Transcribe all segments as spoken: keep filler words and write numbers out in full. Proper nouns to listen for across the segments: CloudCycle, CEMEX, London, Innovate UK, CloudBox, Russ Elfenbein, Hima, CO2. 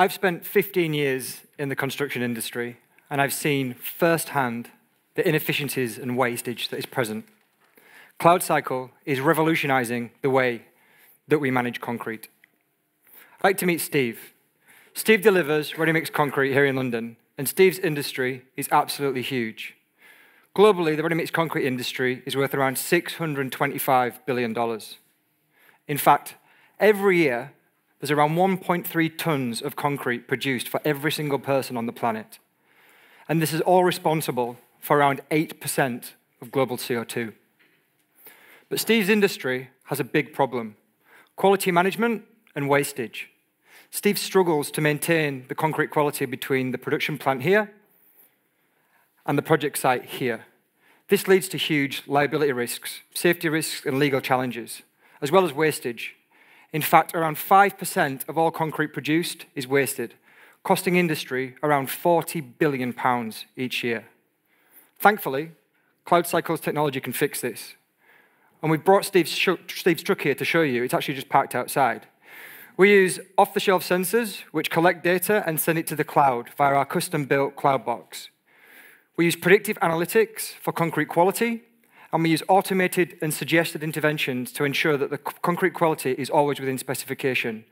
I've spent fifteen years in the construction industry, and I've seen firsthand the inefficiencies and wastage that is present. CloudCycle is revolutionizing the way that we manage concrete. I'd like to meet Steve. Steve delivers ready-mix concrete here in London, and Steve's industry is absolutely huge. Globally, the ready-mix concrete industry is worth around six hundred twenty-five billion dollars. In fact, every year, there's around one point three tons of concrete produced for every single person on the planet. And this is all responsible for around eight percent of global C O two. But Steve's industry has a big problem: quality management and wastage. Steve struggles to maintain the concrete quality between the production plant here and the project site here. This leads to huge liability risks, safety risks, and legal challenges, as well as wastage. In fact, around five percent of all concrete produced is wasted, costing industry around forty billion pounds each year. Thankfully, CloudCycle's technology can fix this. And we've brought Steve's, Steve's truck here to show you. It's actually just parked outside. We use off-the-shelf sensors, which collect data and send it to the cloud via our custom-built CloudBox. We use predictive analytics for concrete quality, and we use automated and suggested interventions to ensure that the concrete quality is always within specification.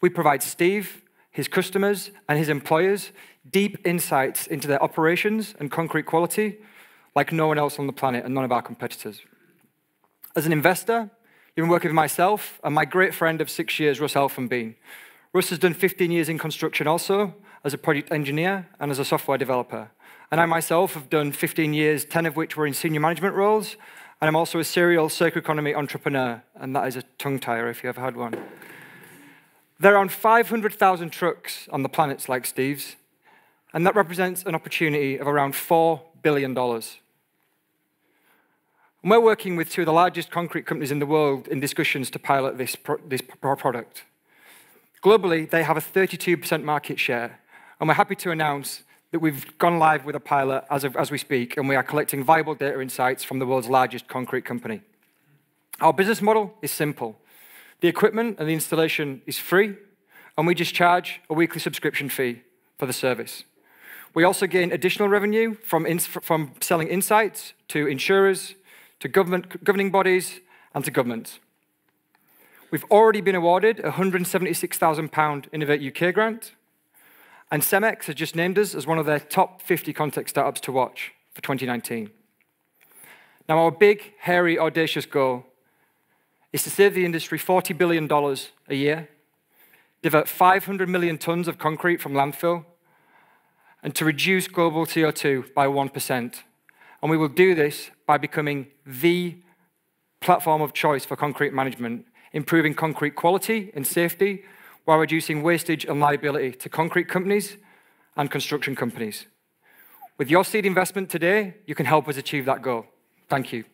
We provide Steve, his customers, and his employers deep insights into their operations and concrete quality like no one else on the planet and none of our competitors. As an investor, you've been working with myself and my great friend of six years, Russ Elfenbein. Russ has done fifteen years in construction also, as a project engineer and as a software developer. And I myself have done fifteen years, ten of which were in senior management roles, and I'm also a serial circular economy entrepreneur, and that is a tongue tire if you ever had one. There are around five hundred thousand trucks on the planet like Steve's, and that represents an opportunity of around four billion dollars. And we're working with two of the largest concrete companies in the world in discussions to pilot this, pro this pro product. Globally, they have a thirty-two percent market share, and we're happy to announce that we've gone live with a pilot as, of, as we speak, and we are collecting viable data insights from the world's largest concrete company. Our business model is simple. The equipment and the installation is free, and we just charge a weekly subscription fee for the service. We also gain additional revenue from, ins from selling insights to insurers, to government, governing bodies, and to governments. We've already been awarded a one hundred seventy-six thousand pound Innovate U K grant, and CEMEX has just named us as one of their top fifty context startups to watch for twenty nineteen. Now, our big, hairy, audacious goal is to save the industry forty billion dollars a year, divert five hundred million tons of concrete from landfill, and to reduce global C O two by one percent. And we will do this by becoming the platform of choice for concrete management, improving concrete quality and safety while reducing wastage and liability to concrete companies and construction companies. With your seed investment today, you can help us achieve that goal. Thank you.